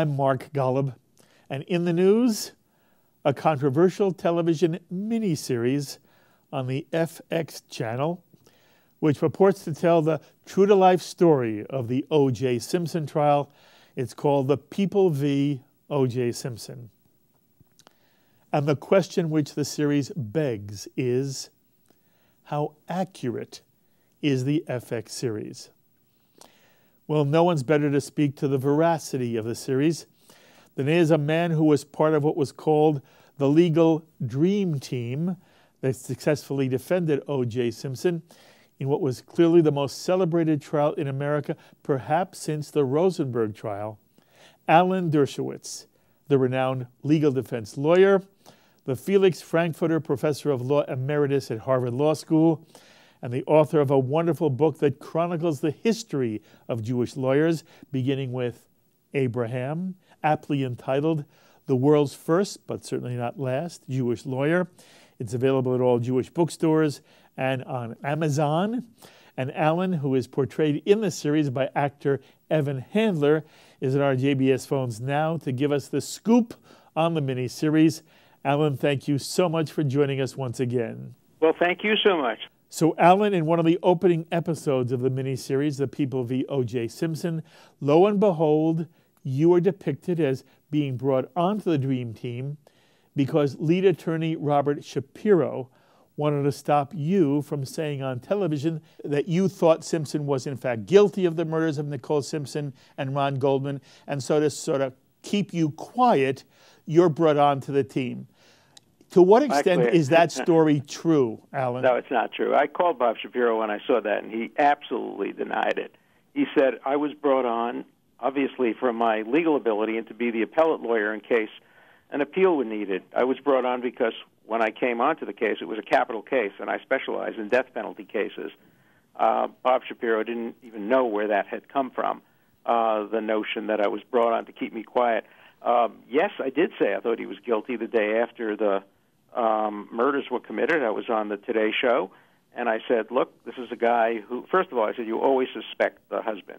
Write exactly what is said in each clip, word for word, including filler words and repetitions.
I'm Mark Golub, and in the news, a controversial television miniseries on the F X channel, which purports to tell the true-to-life story of the O J. Simpson trial. It's called The People v. O J. Simpson. And the question which the series begs is, how accurate is the F X series? Well, no one's better to speak to the veracity of the series than is a man who was part of what was called the legal Dream Team that successfully defended O J. Simpson in what was clearly the most celebrated trial in America, perhaps since the Rosenberg trial. Alan Dershowitz, the renowned legal defense lawyer, the Felix Frankfurter Professor of Law Emeritus at Harvard Law School, and the author of a wonderful book that chronicles the history of Jewish lawyers, beginning with Abraham, aptly entitled The World's First, but Certainly Not Last, Jewish Lawyer. It's available at all Jewish bookstores and on Amazon. And Alan, who is portrayed in the series by actor Evan Handler, is at our J B S phones now to give us the scoop on the miniseries. Alan, thank you so much for joining us once again. Well, thank you so much. So, Alan, in one of the opening episodes of the miniseries, The People v. O J. Simpson, lo and behold, you are depicted as being brought onto the Dream Team because lead attorney Robert Shapiro wanted to stop you from saying on television that you thought Simpson was in fact guilty of the murders of Nicole Simpson and Ron Goldman, and so to sort of keep you quiet, you're brought on to the team. To what extent is that story true, Alan? No, it's not true. I called Bob Shapiro when I saw that, and he absolutely denied it. He said, I was brought on, obviously, for my legal ability and to be the appellate lawyer in case an appeal were needed. I was brought on because when I came onto the case, it was a capital case, and I specialize in death penalty cases. Uh, Bob Shapiro didn't even know where that had come from, uh, the notion that I was brought on to keep me quiet. Um, yes, I did say I thought he was guilty the day after the um, murders were committed. I was on the Today Show, and I said, look, this is a guy who, first of all, I said, you always suspect the husband.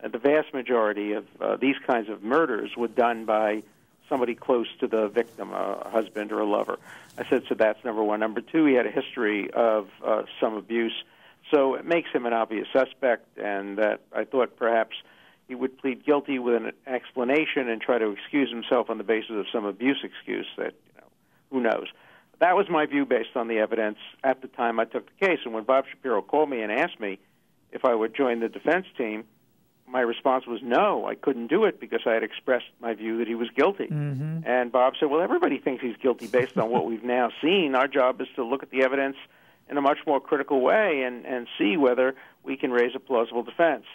And the vast majority of uh, these kinds of murders were done by somebody close to the victim, a husband or a lover. I said, so that's number one. Number two, he had a history of uh, some abuse, so it makes him an obvious suspect, and that I thought perhaps he would plead guilty with an explanation and try to excuse himself on the basis of some abuse excuse that, you know, who knows. That was my view based on the evidence at the time I took the case, and when Bob Shapiro called me and asked me if I would join the defense team, my response was no, I couldn't do it because I had expressed my view that he was guilty. Mm-hmm. And Bob said, well, everybody thinks he's guilty based on what we've now seen. Our job is to look at the evidence in a much more critical way and, and see whether we can raise a plausible defense.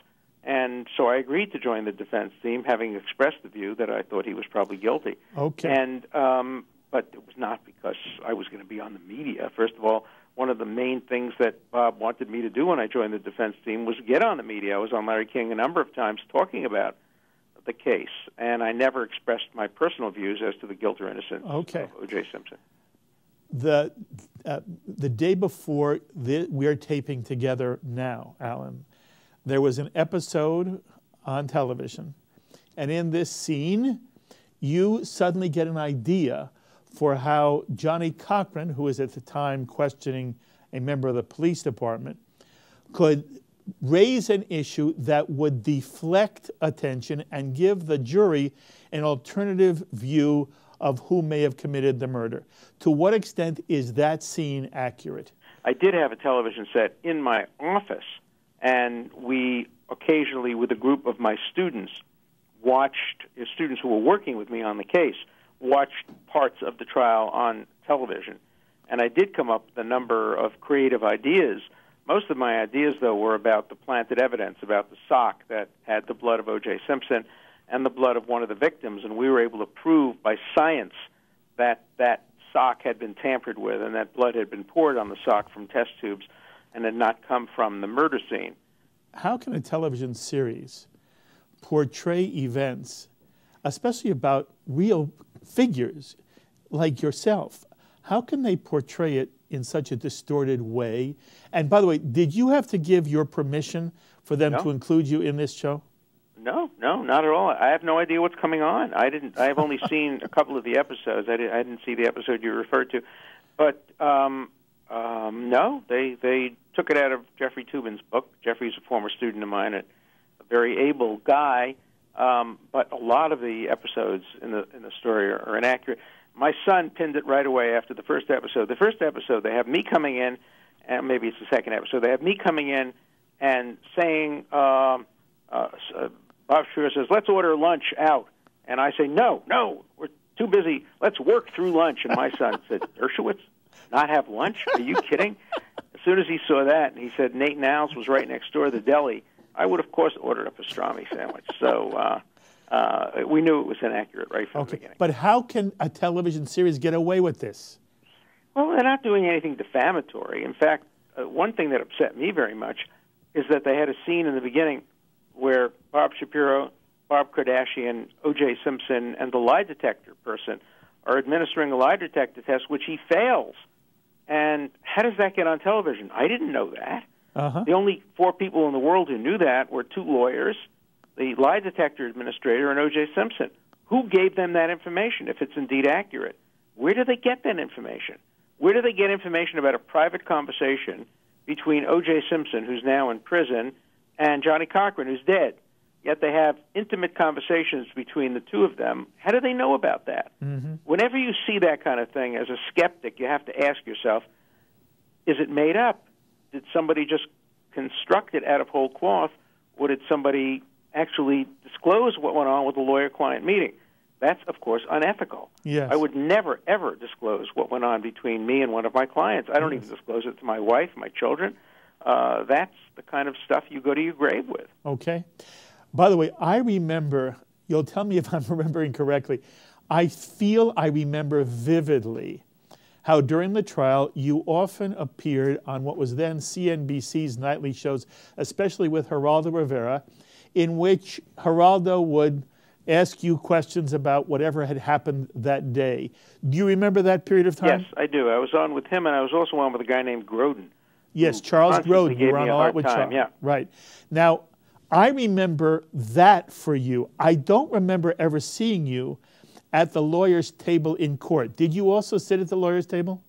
And so I agreed to join the defense team, having expressed the view that I thought he was probably guilty. Okay. And, um, but it was not because I was going to be on the media. First of all, one of the main things that Bob wanted me to do when I joined the defense team was get on the media. I was on Larry King a number of times talking about the case, and I never expressed my personal views as to the guilt or innocence okay. of O J. Simpson. The, uh, the day before the, we're taping together now, Alan, there was an episode on television, and in this scene, you suddenly get an idea for how Johnny Cochran, who was at the time questioning a member of the police department, could raise an issue that would deflect attention and give the jury an alternative view of who may have committed the murder. To what extent is that scene accurate? I did have a television set in my office, and we occasionally, with a group of my students, watched, students who were working with me on the case, watched parts of the trial on television, and I did come up with a number of creative ideas. Most of my ideas, though, were about the planted evidence, about the sock that had the blood of O J. Simpson and the blood of one of the victims, and we were able to prove by science that that sock had been tampered with and that blood had been poured on the sock from test tubes and had not come from the murder scene. How can a television series portray events, especially about real figures like yourself? How can they portray it in such a distorted way? And by the way, did you have to give your permission for them no. to include you in this show? No, No, not at all. I have no idea what's coming on. I didn't. I have only seen a couple of the episodes. I, did, I didn't see the episode you referred to, but um, um, no, they they took it out of Jeffrey Toobin's book. Jeffrey's a former student of mine, a very able guy, um, but a lot of the episodes in the in the story are, are inaccurate. My son pinned it right away after the first episode. The first episode, they have me coming in, and maybe it's the second episode. They have me coming in and saying. Um, uh, uh, Bob Shapiro says, let's order lunch out. And I say, no, no, we're too busy. Let's work through lunch. And my son said, Dershowitz, not have lunch? Are you kidding? As soon as he saw that, and he said Nate and Al's was right next door, the deli, I would, of course, order a pastrami sandwich. So uh, uh, we knew it was inaccurate right from okay. the beginning. But how can a television series get away with this? Well, they're not doing anything defamatory. In fact, uh, one thing that upset me very much is that they had a scene in the beginning where Bob Shapiro, Bob Kardashian, O J. Simpson, and the lie detector person are administering a lie detector test, which he fails. And how does that get on television? I didn't know that. Uh-huh. The only four people in the world who knew that were two lawyers, the lie detector administrator, and O J. Simpson. Who gave them that information, if it's indeed accurate? Where do they get that information? Where do they get information about a private conversation between O J. Simpson, who's now in prison, and Johnny Cochran, who's dead, yet they have intimate conversations between the two of them? How do they know about that? Mm-hmm. Whenever you see that kind of thing, as a skeptic, you have to ask yourself, is it made up? Did somebody just construct it out of whole cloth, or did somebody actually disclose what went on with the lawyer-client meeting? That's, of course, unethical. Yes. I would never, ever disclose what went on between me and one of my clients. I don't yes. even disclose it to my wife, my children. Uh, that's the kind of stuff you go to your grave with. Okay. By the way, I remember, you'll tell me if I'm remembering correctly, I feel I remember vividly how during the trial you often appeared on what was then C N B C's nightly shows, especially with Geraldo Rivera, in which Geraldo would ask you questions about whatever had happened that day. Do you remember that period of time? Yes, I do. I was on with him, and I was also on with a guy named Grodin. Yes, Charles Grodin. You were on a lot with Charles. Yeah. Right. Now, I remember that for you. I don't remember ever seeing you at the lawyer's table in court. Did you also sit at the lawyer's table?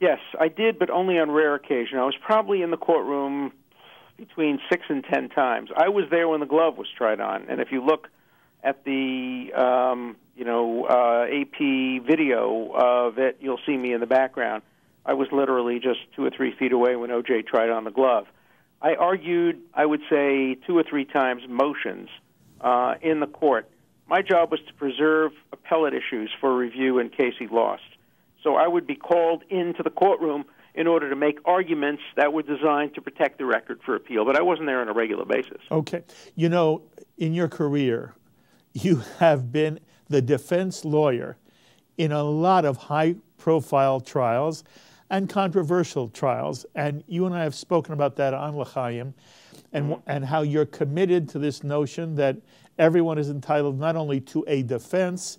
Yes, I did, but only on rare occasion. I was probably in the courtroom between six and ten times. I was there when the glove was tried on. And if you look at the um, you know, uh, A P video of it, you'll see me in the background. I was literally just two or three feet away when O J tried on the glove. I argued, I would say, two or three times motions uh, in the court. My job was to preserve appellate issues for review in case he lost. So I would be called into the courtroom in order to make arguments that were designed to protect the record for appeal. But I wasn't there on a regular basis. Okay. You know, in your career, you have been the defense lawyer in a lot of high-profile trials and controversial trials, and you and I have spoken about that on Lechayim, and, mm-hmm. and how you're committed to this notion that everyone is entitled not only to a defense,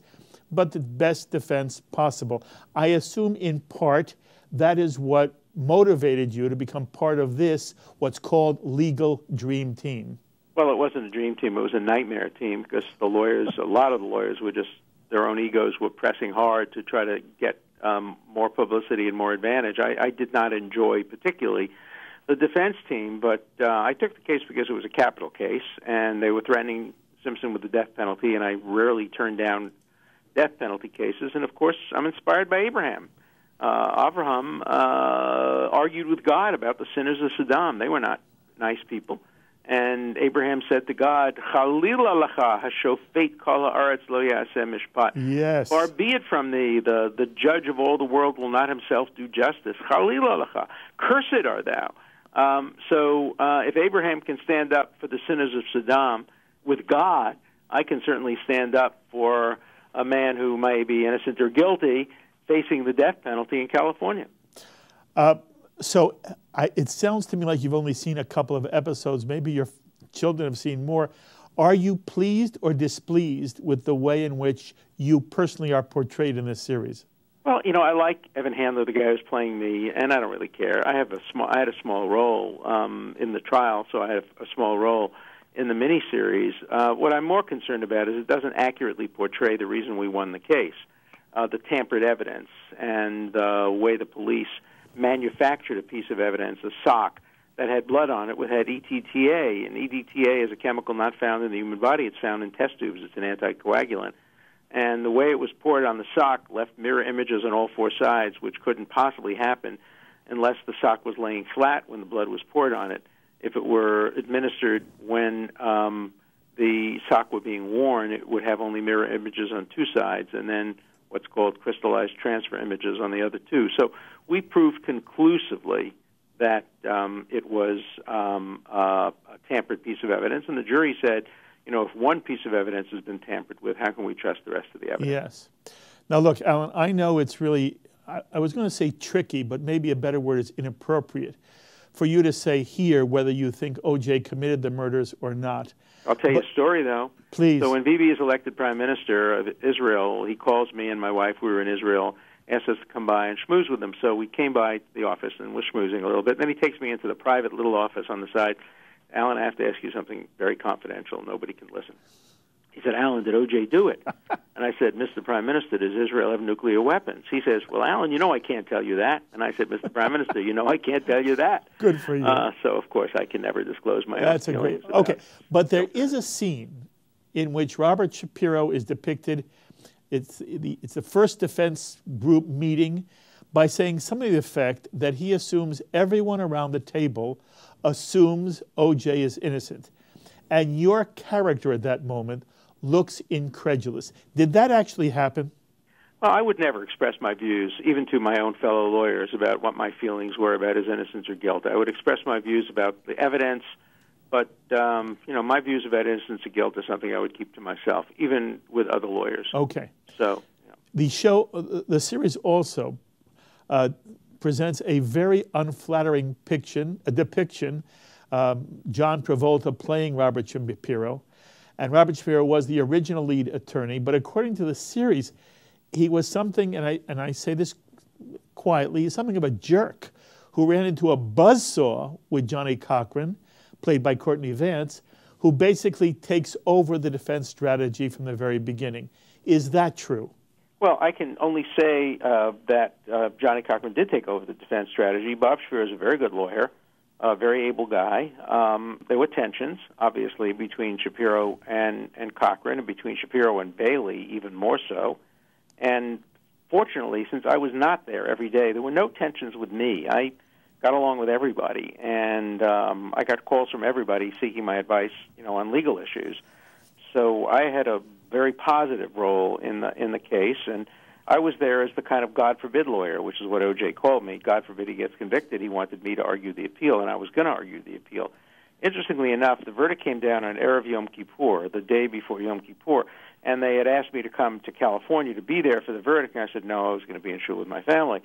but the best defense possible. I assume in part that is what motivated you to become part of this, what's called legal dream team. Well, it wasn't a dream team, it was a nightmare team, because the lawyers, a lot of the lawyers were just, their own egos were pressing hard to try to get Um, more publicity and more advantage. I, I did not enjoy particularly the defense team, but uh, I took the case because it was a capital case, and they were threatening Simpson with the death penalty, and I rarely turned down death penalty cases. And, of course, I'm inspired by Abraham. Uh, Abraham uh, argued with God about the sinners of Saddam. They were not nice people. And Abraham said to God, Chalila lacha hashofet kol haaretz lo yaaseh mishpat. Yes. Far be it from thee, the, the judge of all the world will not himself do justice. Chalila lacha, cursed art thou. Um, so uh, if Abraham can stand up for the sinners of Saddam with God, I can certainly stand up for a man who may be innocent or guilty facing the death penalty in California. Uh So I, it sounds to me like you've only seen a couple of episodes. Maybe your children have seen more. Are you pleased or displeased with the way in which you personally are portrayed in this series? Well, you know, I like Evan Handler, the guy who's playing me, and I don't really care. I have a small, I had a small role um, in the trial, so I have a small role. in the miniseries. Uh, what I'm more concerned about is it doesn't accurately portray the reason we won the case, uh, the tampered evidence and the way the police manufactured a piece of evidence, a sock that had blood on it, which had E D T A. And E D T A is a chemical not found in the human body. It's found in test tubes. It's an anticoagulant. And the way it was poured on the sock left mirror images on all four sides, which couldn't possibly happen unless the sock was laying flat when the blood was poured on it. If it were administered when um, the sock were being worn, it would have only mirror images on two sides and then what's called crystallized transfer images on the other two. So we proved conclusively that um, it was um, uh, a tampered piece of evidence. And the jury said, you know, if one piece of evidence has been tampered with, how can we trust the rest of the evidence? Yes. Now, look, Alan, I know it's really, I, I was going to say tricky, but maybe a better word is inappropriate for you to say here whether you think O J committed the murders or not. I'll tell you but, a story, though. Please. So when Bibi is elected prime minister of Israel, he calls me and my wife. We were in Israel, asks us to come by and schmooze with him. So we came by the office and was schmoozing a little bit. Then he takes me into the private little office on the side. Alan, I have to ask you something very confidential. Nobody can listen. He said, Alan, did O J do it? And I said, Mister Prime Minister, does Israel have nuclear weapons? He says, well, Alan, you know I can't tell you that. And I said, Mister Prime Minister, you know I can't tell you that. Good for you. Uh, so, of course, I can never disclose my That's own feelings. That's a great... Okay, but there is a scene in which Robert Shapiro is depicted. It's the, it's the first defense group meeting by saying something to the effect that he assumes everyone around the table assumes O J is innocent. And your character at that moment looks incredulous. Did that actually happen? Well, I would never express my views, even to my own fellow lawyers, about what my feelings were about his innocence or guilt. I would express my views about the evidence, but um, you know, my views about innocence or guilt is something I would keep to myself, even with other lawyers. Okay. So yeah. The show, the series also uh, presents a very unflattering depiction, a depiction. Um, John Travolta playing Robert Shapiro. And Robert Shapiro was the original lead attorney, but according to the series, he was something, and I, and I say this quietly, something of a jerk who ran into a buzzsaw with Johnny Cochran, played by Courtney Vance, who basically takes over the defense strategy from the very beginning. Is that true? Well, I can only say uh, that uh, Johnny Cochran did take over the defense strategy. Bob Shapiro is a very good lawyer. A very able guy. Um, there were tensions, obviously, between Shapiro and, and Cochran, and between Shapiro and Bailey, even more so. And fortunately, since I was not there every day, there were no tensions with me. I got along with everybody, and um, I got calls from everybody seeking my advice, you know, on legal issues. So I had a very positive role in the in the case, and I was there as the kind of God forbid lawyer, which is what O J called me. God forbid he gets convicted. He wanted me to argue the appeal, and I was going to argue the appeal. Interestingly enough, the verdict came down on Erev Yom Kippur, the day before Yom Kippur, and they had asked me to come to California to be there for the verdict, and I said, no, I was going to be in shul with my family.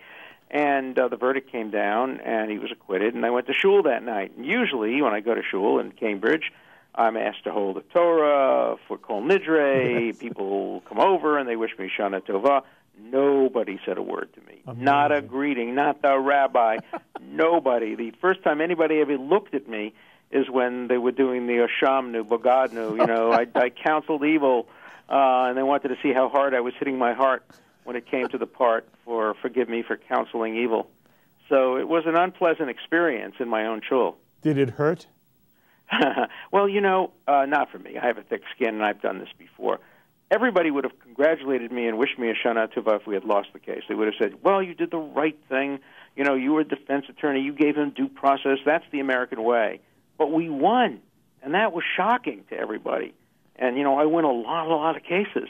And uh, the verdict came down, and he was acquitted, and I went to shul that night. And usually, when I go to shul in Cambridge, I'm asked to hold a Torah for Kol Nidre. People come over, and they wish me Shana Tovah. Nobody said a word to me. Amazing. Not a greeting, not the rabbi, nobody. The first time anybody ever looked at me is when they were doing the Oshamnu, Bogadnu, you know, I, I counseled evil, uh, and they wanted to see how hard I was hitting my heart when it came to the part for forgive me for counseling evil. So it was an unpleasant experience in my own shul. Did it hurt? Well, you know, uh, not for me. I have a thick skin, and I've done this before. Everybody would have congratulated me and wished me a Shana Tovah if we had lost the case. They would have said, well, you did the right thing. You know, you were a defense attorney. You gave him due process. That's the American way. But we won, and that was shocking to everybody. And, you know, I win a lot, a lot of cases,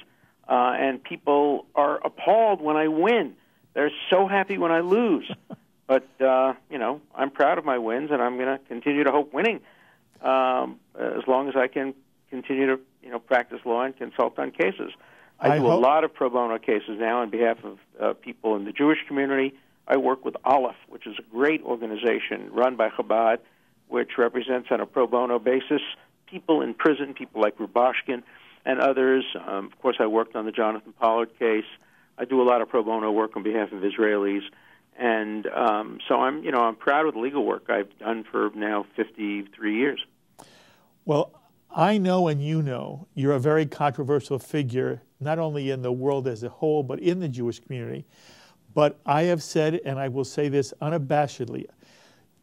uh, and people are appalled when I win. They're so happy when I lose. But, uh, you know, I'm proud of my wins, and I'm going to continue to hope winning um, as long as I can continue to, you know, practice law and consult on cases. I, I do a lot of pro bono cases now on behalf of uh, people in the Jewish community. I work with Aleph, which is a great organization run by Chabad, which represents on a pro bono basis people in prison, people like Rubashkin and others. Um, of course, I worked on the Jonathan Pollard case. I do a lot of pro bono work on behalf of Israelis. And um, so I'm, you know, I'm proud of the legal work I've done for now fifty-three years. Well, I know and you know you're a very controversial figure, not only in the world as a whole, but in the Jewish community. But I have said, and I will say this unabashedly,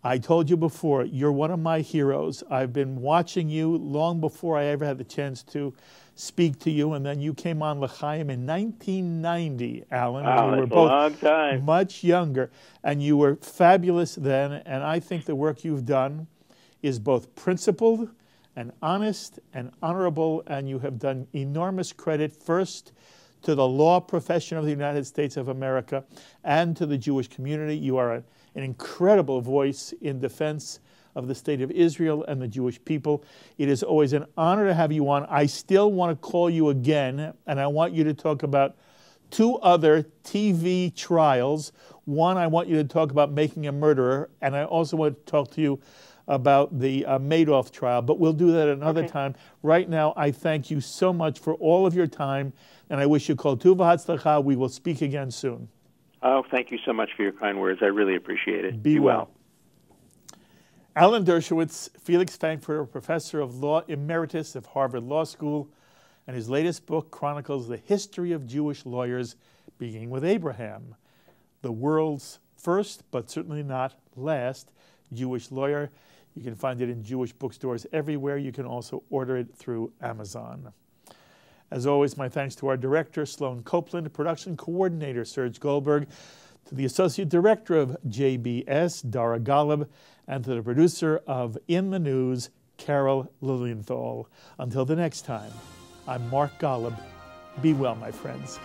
I told you before, you're one of my heroes. I've been watching you long before I ever had the chance to speak to you, and then you came on Lechayim in nineteen ninety, Alan. Wow, you were both a long time. Much younger, and you were fabulous then, and I think the work you've done is both principled and honest and honorable, and you have done enormous credit first to the law profession of the United States of America and to the Jewish community. You are a an incredible voice in defense of the state of Israel and the Jewish people. It is always an honor to have you on. I still want to call you again, and I want you to talk about two other T V trials. One, I want you to talk about Making a Murderer, and I also want to talk to you about the uh, Madoff trial, but we'll do that another okay. time. Right now, I thank you so much for all of your time, and I wish you kol tuv v'hatzlacha. We will speak again soon. Oh, thank you so much for your kind words. I really appreciate it. Be, Be well. well. Alan Dershowitz, Felix Frankfurter, Professor of Law Emeritus of Harvard Law School, and his latest book chronicles the history of Jewish lawyers, beginning with Abraham, the world's first, but certainly not last, Jewish lawyer. You can find it in Jewish bookstores everywhere. You can also order it through Amazon. As always, my thanks to our director, Sloan Copeland, production coordinator, Serge Goldberg, to the associate director of J B S, Dara Golub, and to the producer of In the News, Carol Lilienthal. Until the next time, I'm Mark Golub. Be well, my friends.